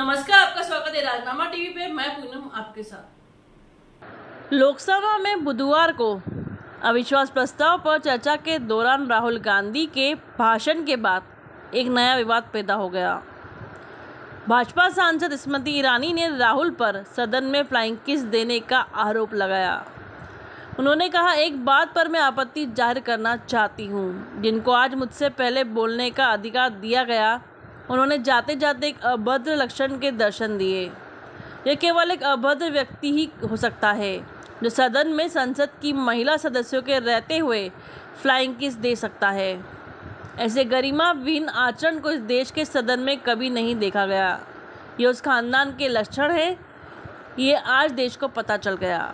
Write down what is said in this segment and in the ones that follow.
नमस्कार, आपका स्वागत है राजनामा टीवी पे। मैं पूनम आपके साथ। लोकसभा में बुधवार को अविश्वास प्रस्ताव पर चर्चा के दौरान राहुल गांधी के भाषण के बाद एक नया विवाद पैदा हो गया। भाजपा सांसद स्मृति ईरानी ने राहुल पर सदन में फ्लाइंग किस देने का आरोप लगाया। उन्होंने कहा, एक बात पर मैं आपत्ति जाहिर करना चाहती हूँ। जिनको आज मुझसे पहले बोलने का अधिकार दिया गया, उन्होंने जाते जाते एक अभद्र लक्षण के दर्शन दिए। यह केवल एक अभद्र व्यक्ति ही हो सकता है जो सदन में संसद की महिला सदस्यों के रहते हुए फ्लाइंग किस दे सकता है। ऐसे गरिमाविहीन आचरण को इस देश के सदन में कभी नहीं देखा गया। ये उस खानदान के लक्षण है। ये आज देश को पता चल गया।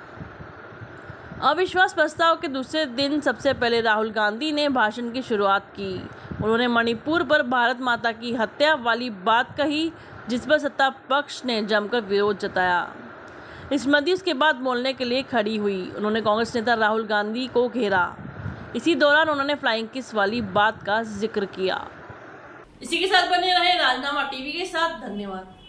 अविश्वास प्रस्ताव के दूसरे दिन सबसे पहले राहुल गांधी ने भाषण की शुरुआत की। उन्होंने मणिपुर पर भारत माता की हत्या वाली बात कही, जिस पर सत्ता पक्ष ने जमकर विरोध जताया। स्मृति उसके बाद बोलने के लिए खड़ी हुई। उन्होंने कांग्रेस नेता राहुल गांधी को घेरा। इसी दौरान उन्होंने फ्लाइंग किस वाली बात का जिक्र किया। इसी के साथ बने रहे राजनामा टीवी के साथ। धन्यवाद।